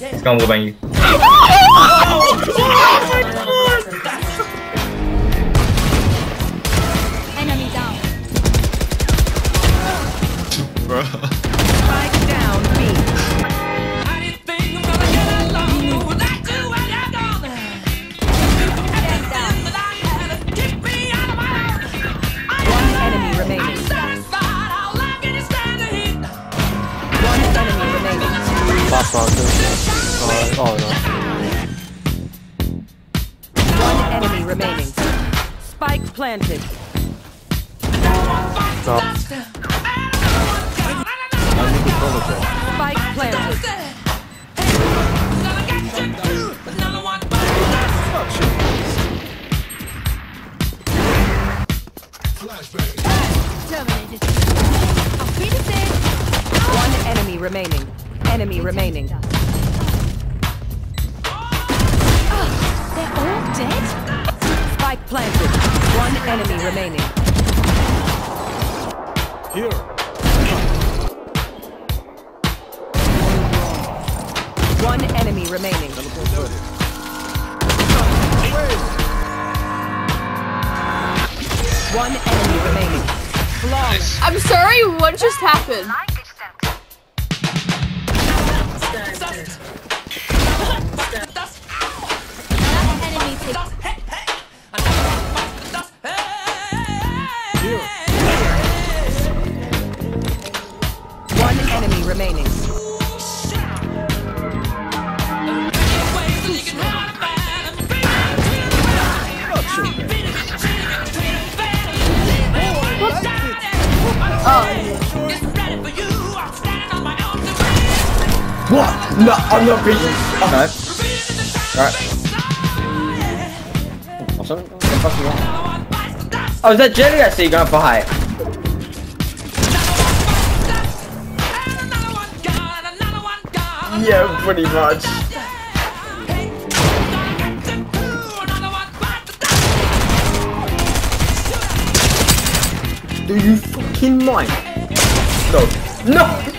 He's gonna move on you. Oh my god! Enemy down. Bro. Spike down, B. I didn't think I'm gonna get along with that too, and I'm gonna get me out of my house. One enemy remaining. I'm satisfied, I'll let me stand the heat. One enemy remaining. Last one, two. Oh no. One enemy remaining. Spike planted. Stop. Spike planted. One enemy remaining. Enemy remaining. Dead? Spike planted. One enemy remaining. Here. One enemy remaining. One enemy remaining. Nice. I'm sorry, what just happened? One enemy remaining. What? No, I'm not beating. Alright. Oh, is that jelly I see going by? Yeah, pretty much. Do you fucking mind? No. No!